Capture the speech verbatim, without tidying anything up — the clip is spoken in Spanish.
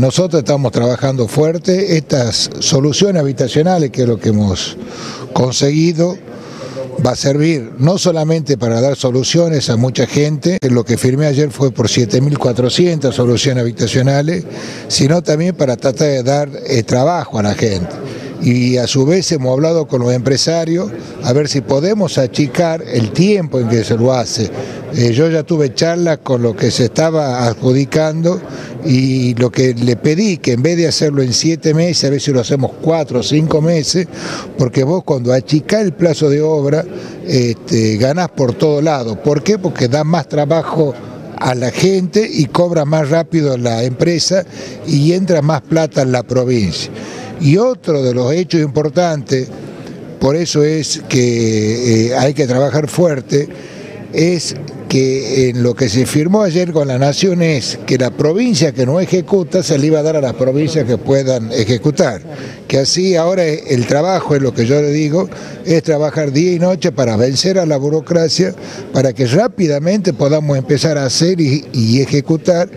Nosotros estamos trabajando fuerte. Estas soluciones habitacionales, que es lo que hemos conseguido, va a servir no solamente para dar soluciones a mucha gente, lo que firmé ayer fue por siete mil cuatrocientas soluciones habitacionales, sino también para tratar de dar eh, trabajo a la gente. Y a su vez hemos hablado con los empresarios a ver si podemos achicar el tiempo en que se lo hace. Eh, yo ya tuve charlas con lo que se estaba adjudicando y lo que le pedí, que en vez de hacerlo en siete meses, a ver si lo hacemos cuatro o cinco meses, porque vos cuando achicás el plazo de obra este, ganás por todo lado. ¿Por qué? Porque da más trabajo a la gente y cobra más rápido la empresa y entra más plata en la provincia. Y otro de los hechos importantes, por eso es que eh, hay que trabajar fuerte, es que en lo que se firmó ayer con la Nación es que la provincia que no ejecuta se le iba a dar a las provincias que puedan ejecutar. Que así ahora el trabajo, es lo que yo le digo, es trabajar día y noche para vencer a la burocracia, para que rápidamente podamos empezar a hacer y, y ejecutar.